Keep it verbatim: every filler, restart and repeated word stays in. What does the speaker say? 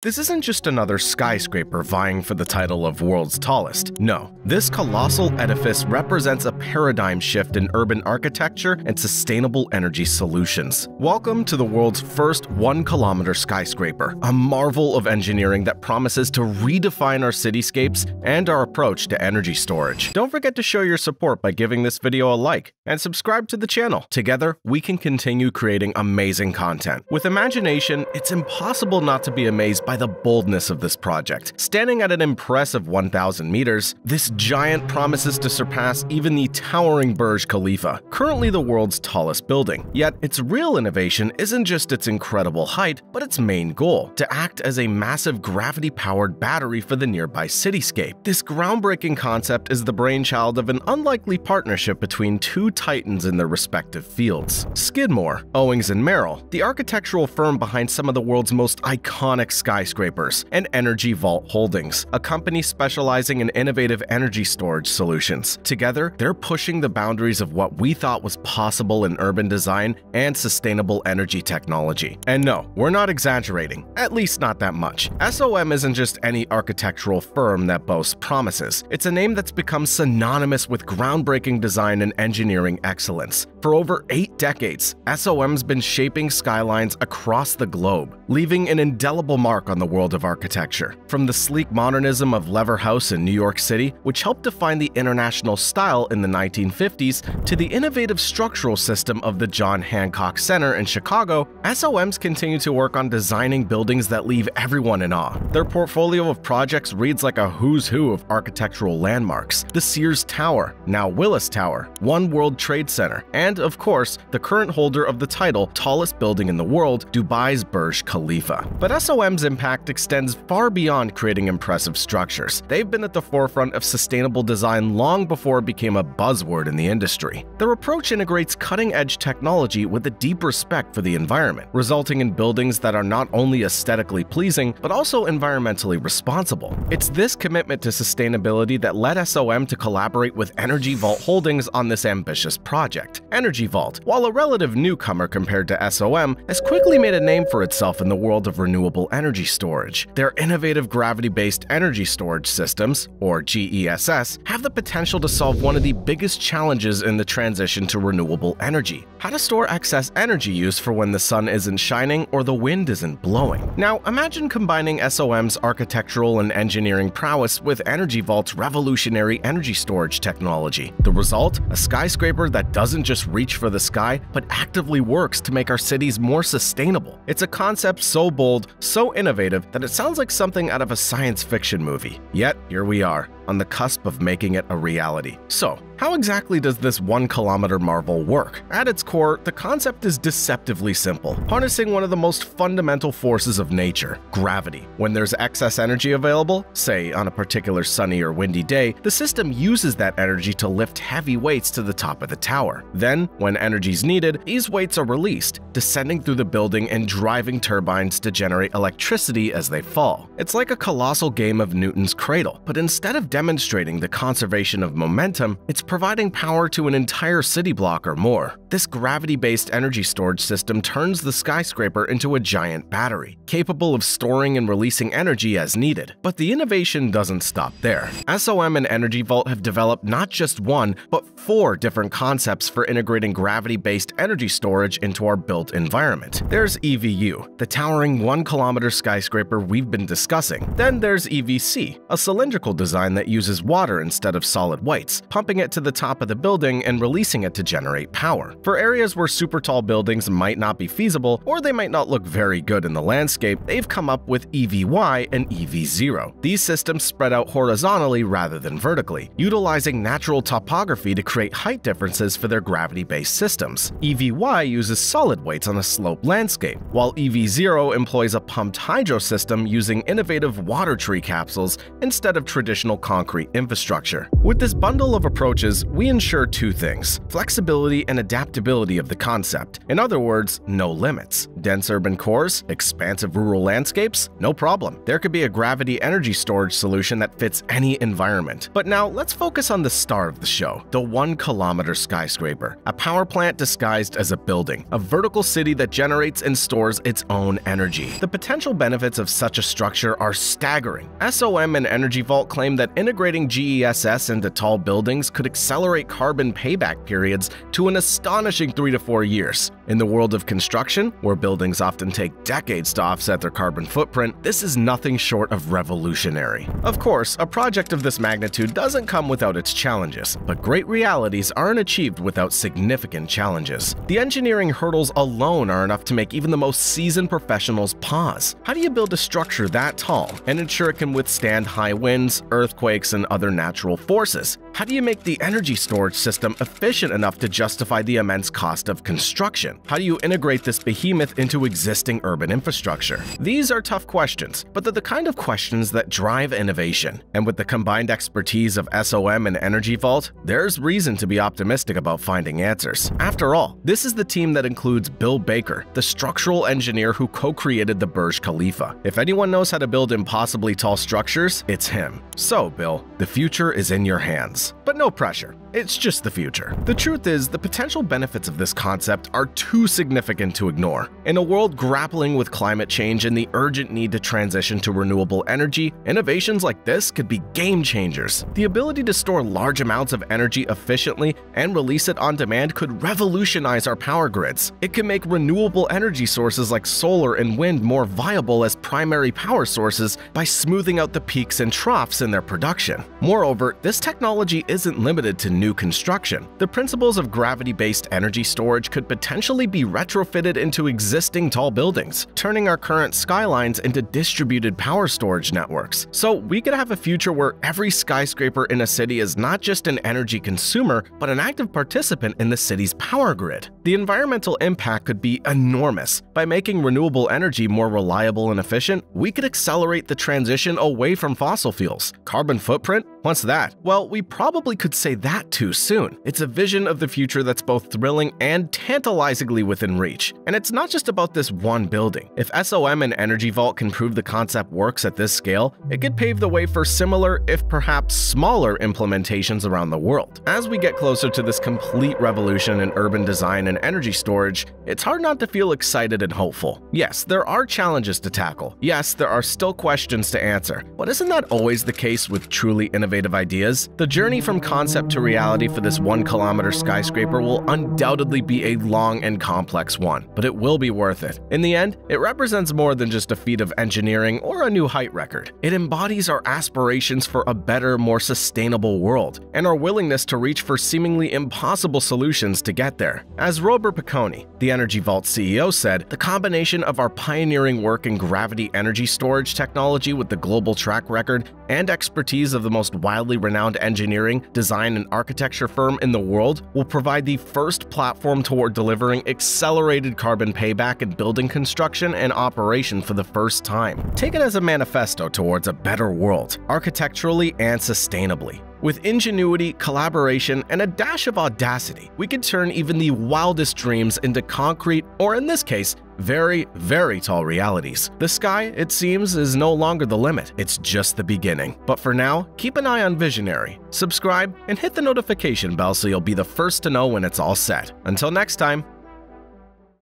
This isn't just another skyscraper vying for the title of world's tallest. No, this colossal edifice represents a paradigm shift in urban architecture and sustainable energy solutions. Welcome to the world's first one-kilometer skyscraper, a marvel of engineering that promises to redefine our cityscapes and our approach to energy storage. Don't forget to show your support by giving this video a like and subscribe to the channel. Together, we can continue creating amazing content. With imagination, it's impossible not to be amazed by the boldness of this project. Standing at an impressive one thousand meters, this giant promises to surpass even the towering Burj Khalifa, currently the world's tallest building. Yet its real innovation isn't just its incredible height, but its main goal, to act as a massive gravity-powered battery for the nearby cityscape. This groundbreaking concept is the brainchild of an unlikely partnership between two titans in their respective fields. Skidmore, Owings and Merrill, the architectural firm behind some of the world's most iconic skyscrapers, Skyscrapers, and Energy Vault Holdings, a company specializing in innovative energy storage solutions. Together, they're pushing the boundaries of what we thought was possible in urban design and sustainable energy technology. And no, we're not exaggerating, at least not that much. S O M isn't just any architectural firm that boasts promises. It's a name that's become synonymous with groundbreaking design and engineering excellence. For over eight decades, S O M's been shaping skylines across the globe, leaving an indelible mark on the world of architecture. From the sleek modernism of Lever House in New York City, which helped define the international style in the nineteen fifties, to the innovative structural system of the John Hancock Center in Chicago, S O Ms continue to work on designing buildings that leave everyone in awe. Their portfolio of projects reads like a who's who of architectural landmarks: the Sears Tower, now Willis Tower, One World Trade Center, and, of course, the current holder of the title, tallest building in the world, Dubai's Burj Khalifa. But S O M's impact extends far beyond creating impressive structures. They've been at the forefront of sustainable design long before it became a buzzword in the industry. Their approach integrates cutting-edge technology with a deep respect for the environment, resulting in buildings that are not only aesthetically pleasing, but also environmentally responsible. It's this commitment to sustainability that led S O M to collaborate with Energy Vault Holdings on this ambitious project. Energy Vault, while a relative newcomer compared to S O M, has quickly made a name for itself in the world of renewable energy storage. Their innovative gravity-based energy storage systems, or G E S S, have the potential to solve one of the biggest challenges in the transition to renewable energy: how to store excess energy used for when the sun isn't shining or the wind isn't blowing. Now, imagine combining S O M's architectural and engineering prowess with Energy Vault's revolutionary energy storage technology. The result? A skyscraper that doesn't just reach for the sky, but actively works to make our cities more sustainable. It's a concept so bold, so innovative, that it sounds like something out of a science fiction movie. Yet, here we are, on the cusp of making it a reality. So, how exactly does this one-kilometer marvel work? At its core, the concept is deceptively simple, harnessing one of the most fundamental forces of nature, gravity. When there's excess energy available, say on a particular sunny or windy day, the system uses that energy to lift heavy weights to the top of the tower. Then, when energy's needed, these weights are released, descending through the building and driving turbines to generate electricity as they fall. It's like a colossal game of Newton's cradle, but instead of demonstrating the conservation of momentum, it's providing power to an entire city block or more. This gravity-based energy storage system turns the skyscraper into a giant battery, capable of storing and releasing energy as needed. But the innovation doesn't stop there. S O M and Energy Vault have developed not just one, but four different concepts for integrating gravity-based energy storage into our built environment. There's E V U, the towering one-kilometer skyscraper we've been discussing. Then there's E V C, a cylindrical design that uses water instead of solid weights, pumping it to the top of the building and releasing it to generate power. For areas where super tall buildings might not be feasible, or they might not look very good in the landscape, they've come up with E V Y and E V zero. These systems spread out horizontally rather than vertically, utilizing natural topography to create height differences for their gravity-based systems. E V Y uses solid weights on a sloped landscape, while E V zero employs a pumped hydro system using innovative water tree capsules instead of traditional concrete infrastructure. With this bundle of approaches, we ensure two things: flexibility and adaptability adaptability of the concept. In other words, no limits. Dense urban cores, expansive rural landscapes, no problem. There could be a gravity energy storage solution that fits any environment. But now let's focus on the star of the show, the one kilometer skyscraper, a power plant disguised as a building, a vertical city that generates and stores its own energy. The potential benefits of such a structure are staggering. S O M and Energy Vault claim that integrating G E S S into tall buildings could accelerate carbon payback periods to an astonishing three to four years. In the world of construction, where buildings often take decades to offset their carbon footprint, this is nothing short of revolutionary. Of course, a project of this magnitude doesn't come without its challenges, but great realities aren't achieved without significant challenges. The engineering hurdles alone are enough to make even the most seasoned professionals pause. How do you build a structure that tall and ensure it can withstand high winds, earthquakes, and other natural forces? How do you make the energy storage system efficient enough to justify the immense cost of construction? How do you integrate this behemoth into existing urban infrastructure? These are tough questions, but they're the kind of questions that drive innovation. And with the combined expertise of S O M and Energy Vault, there's reason to be optimistic about finding answers. After all, this is the team that includes Bill Baker, the structural engineer who co-created the Burj Khalifa. If anyone knows how to build impossibly tall structures, it's him. So, Bill, the future is in your hands. But no pressure. It's just the future. The truth is, the potential benefits of this concept are too significant to ignore. In a world grappling with climate change and the urgent need to transition to renewable energy, innovations like this could be game changers. The ability to store large amounts of energy efficiently and release it on demand could revolutionize our power grids. It can make renewable energy sources like solar and wind more viable as primary power sources by smoothing out the peaks and troughs in their production. Moreover, this technology isn't limited to new construction. The principles of gravity-based energy storage could potentially be retrofitted into existing tall buildings, turning our current skylines into distributed power storage networks. So we could have a future where every skyscraper in a city is not just an energy consumer, but an active participant in the city's power grid. The environmental impact could be enormous. By making renewable energy more reliable and efficient, we could accelerate the transition away from fossil fuels. Carbon footprint? What's that? Well, we probably could say that too soon. It's a vision of the future that's both thrilling and tantalizingly within reach. And it's not just about this one building. If S O M and Energy Vault can prove the concept works at this scale, it could pave the way for similar, if perhaps smaller, implementations around the world. As we get closer to this complete revolution in urban design and energy storage, it's hard not to feel excited and hopeful. Yes, there are challenges to tackle. Yes, there are still questions to answer. But isn't that always the case with truly innovative ideas? The journey from concept to reality Reality for this one kilometer skyscraper will undoubtedly be a long and complex one, but it will be worth it. In the end, it represents more than just a feat of engineering or a new height record. It embodies our aspirations for a better, more sustainable world, and our willingness to reach for seemingly impossible solutions to get there. As Robert Picconi, the Energy Vault C E O, said, the combination of our pioneering work in gravity energy storage technology with the global track record and expertise of the most widely renowned engineering, design, and architecture architecture firm in the world will provide the first platform toward delivering accelerated carbon payback in building construction and operation for the first time. Take it as a manifesto towards a better world, architecturally and sustainably. With ingenuity, collaboration, and a dash of audacity, we can turn even the wildest dreams into concrete, or in this case, very, very tall realities. The sky, it seems, is no longer the limit. It's just the beginning. But for now, keep an eye on Vizionary, subscribe, and hit the notification bell so you'll be the first to know when it's all set. Until next time.